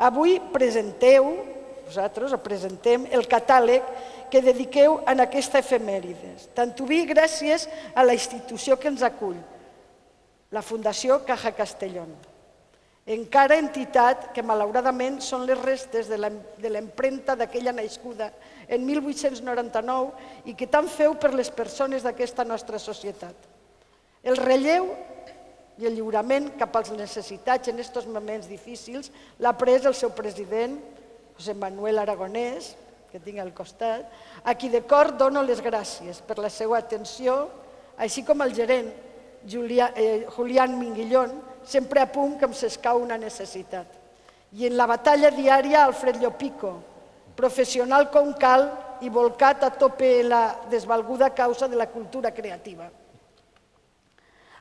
Avui presenteu, vosaltres presentem el catàleg que dediqueu en aquesta efemèride. Tantuví gràcies a la institució que ens acull, la Fundació Caixa Castelló. Encara entitat que malauradament són les restes de l'empremta d'aquella nascuda en 1899 i que tant feu per les persones d'aquesta nostra societat. El relleu i el lliurament cap als necessitats en aquests moments difícils l'ha pres el seu president, José Manuel Aragonés, que tinc al costat, a qui de cor dono les gràcies per la seva atenció, així com el gerent Julián Minguillón, sempre a punt que em s'escau una necessitat. I en la batalla diària, Alfred Lopico, professional com cal i volcat a tope la desvalguda causa de la cultura creativa.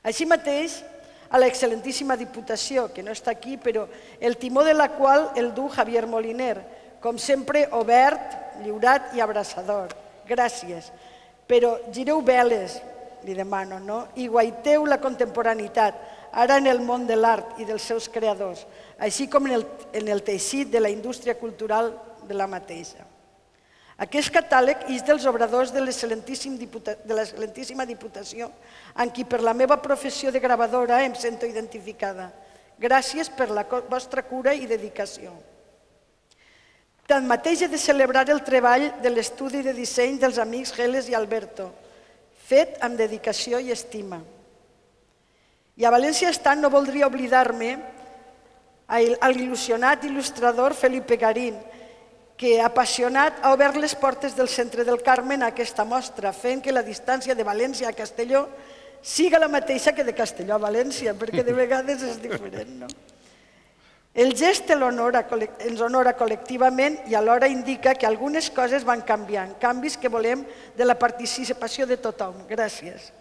Així mateix, a l'excel·lentíssima Diputació, que no està aquí, però el timó de la qual el du Javier Moliner, com sempre obert, lliurat i abraçador. Gràcies. Però gireu veles, li demano, no? I guaiteu la contemporaneïtat, ara en el món de l'art i dels seus creadors, així com en el teixit de la indústria cultural de la mateixa. Aquest catàleg és dels obradors de l'excel·lentíssima Diputació, amb qui per la meva professió de gravadora em sento identificada. Gràcies per la vostra cura i dedicació. Tanmateix he de celebrar el treball de l'estudi de disseny dels amics Geles i Alberto, fet amb dedicació i estima. I a València estant no voldria oblidar-me a l'il·lusionat il·lustrador Felipe Garín, que, apassionat, ha obert les portes del centre del Carmen a aquesta mostra, fent que la distància de València a Castelló siga la mateixa que de Castelló a València, perquè de vegades és diferent, no? El gest ens honora col·lectivament i alhora indica que algunes coses van canviant, canvis que volem de la participació de tothom. Gràcies.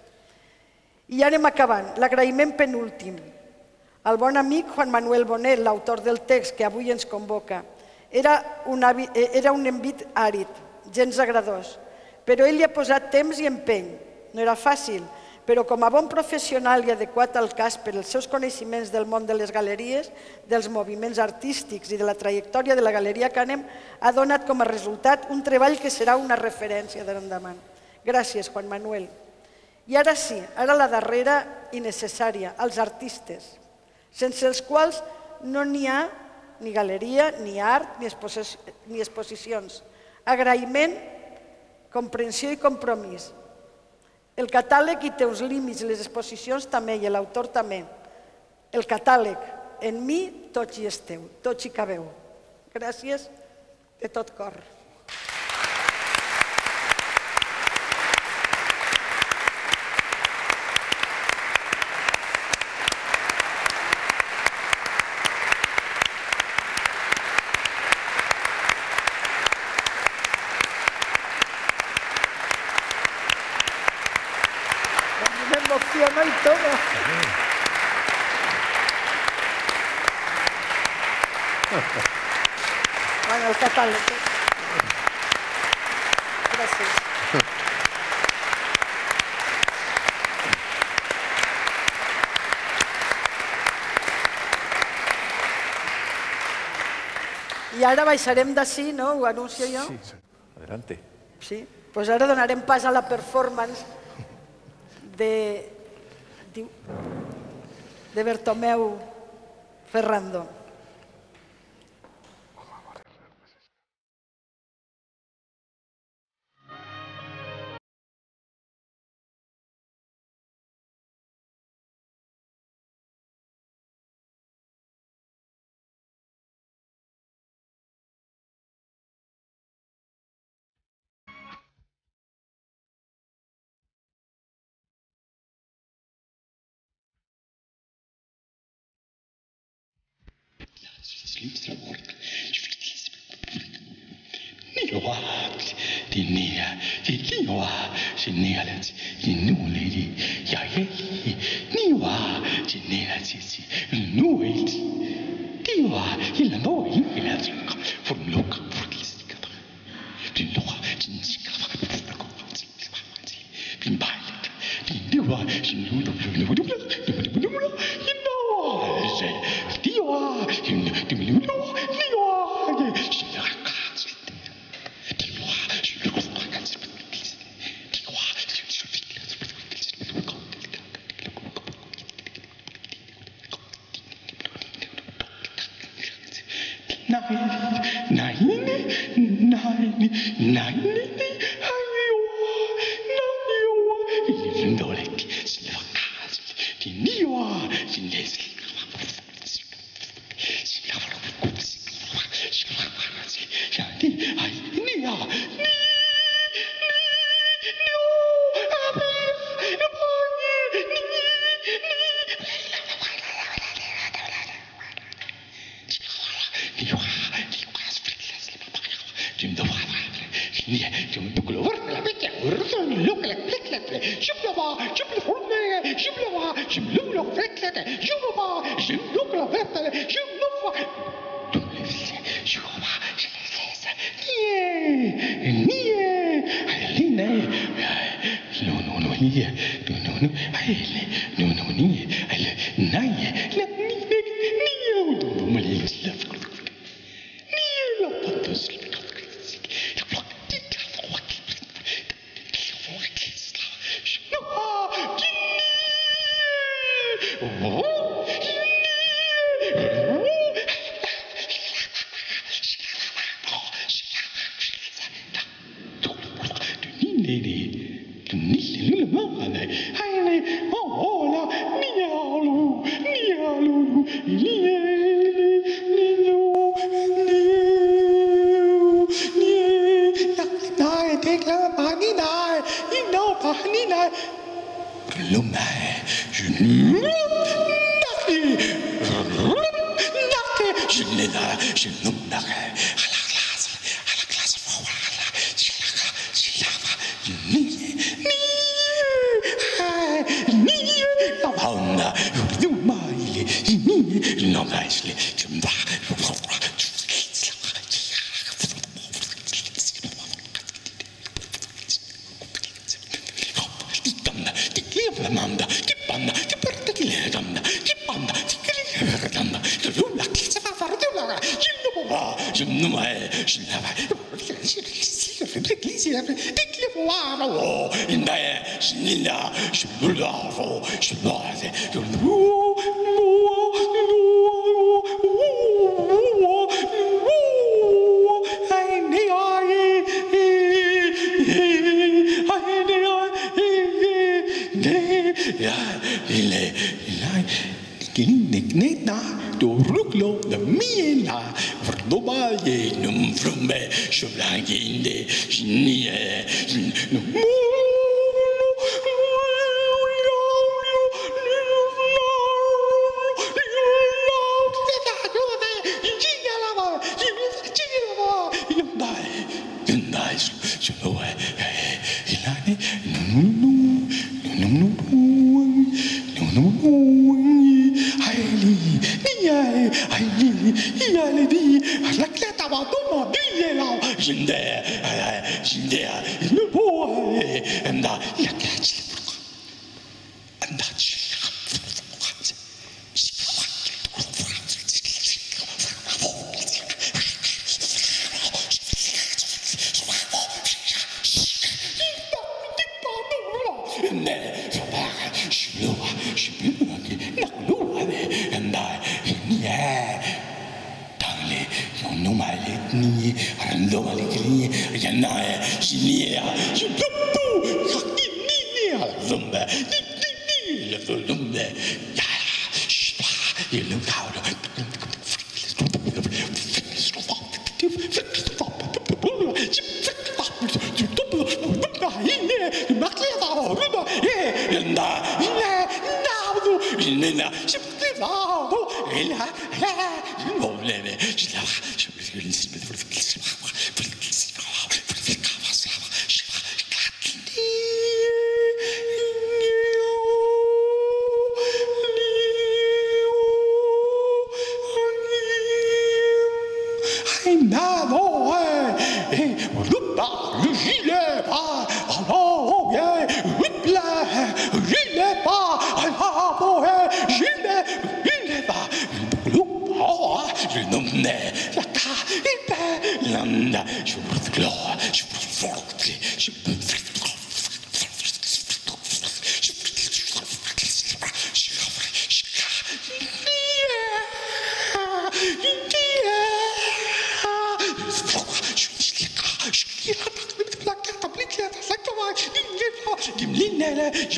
I anem acabant. L'agraïment penúltim. El bon amic Juan Manuel Bonet, l'autor del text que avui ens convoca, era un envit àrid, gens agradós, però ell hi ha posat temps i empeny. No era fàcil, però com a bon professional i adequat al cas per els seus coneixements del món de les galeries, dels moviments artístics i de la trajectòria de la Galeria Cànem, ha donat com a resultat un treball que serà una referència d'endavant. Gràcies, Juan Manuel. I ara sí, ara la darrera i necessària, els artistes, sense els quals no n'hi ha ni galeria, ni art, ni exposicions. Agraïment, comprensió i compromís. El catàleg hi té uns límits, les exposicions també i l'autor també. El catàleg, en mi tots hi esteu, tots hi cabeu. Gràcies de tot cor. Bueno, el catàleg. Gràcies. I ara baixarem d'ací, no? Ho anuncio jo. Sí, adelante. Sí, doncs ara donarem pas a la performance de Bartolomé Ferrando. Schlimmster Wort. Ninoat, die Nia, die Ninoa, die Nialets, die Nuledi, ja, Nioa, die Nialets, Nuit, Dioa, Illinois, Electric, von Look, von Listikata, die Noa, die Nisikata, die Pilot, die Dioa, die Nudo, die Nudo, die Nudo, die Noa, die Dioa, die Nudo, die Nudo, die Nudo,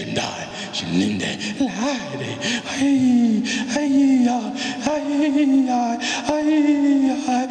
Sendai, Sendinde, Laide, Ai, Ai, Ai, Ai, Ai,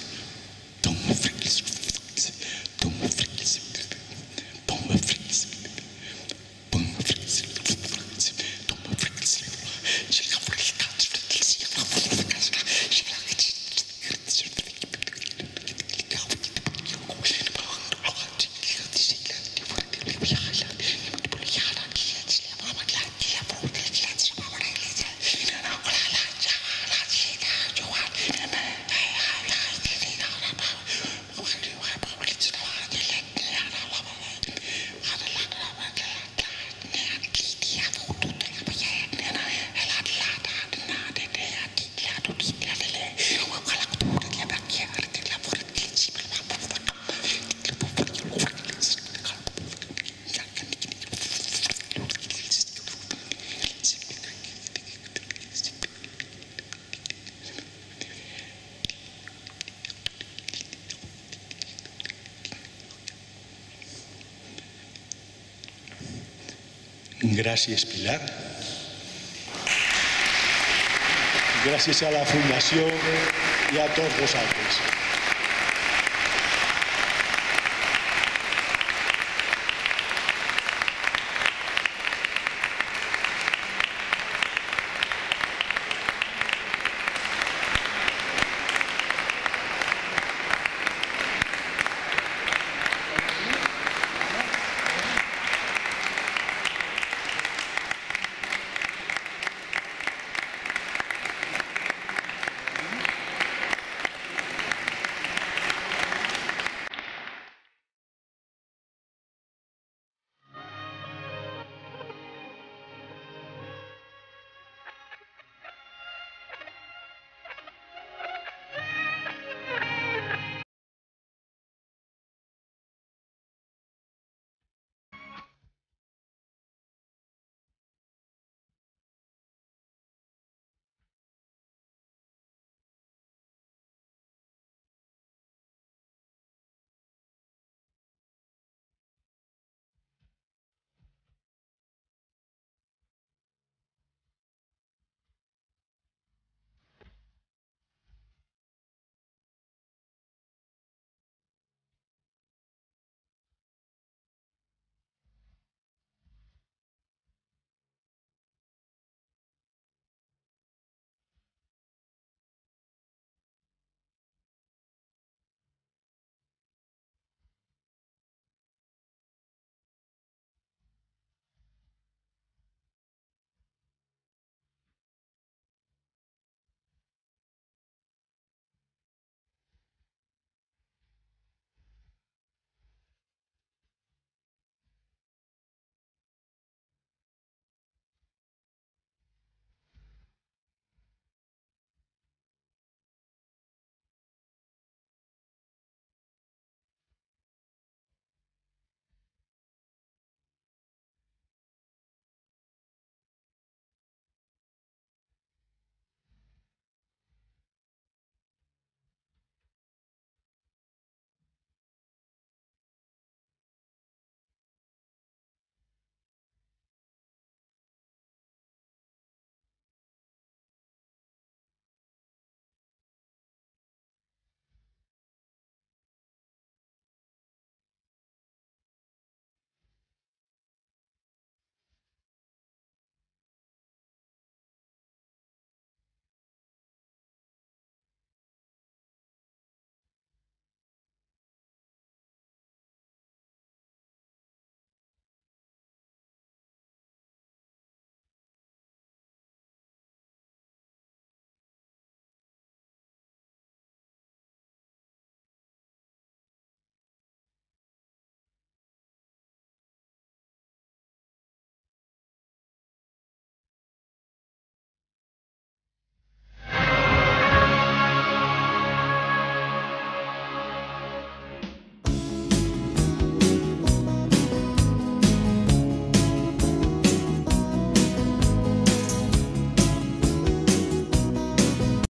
Gracias, Pilar. Gracias a la Fundación y a todos vosotros.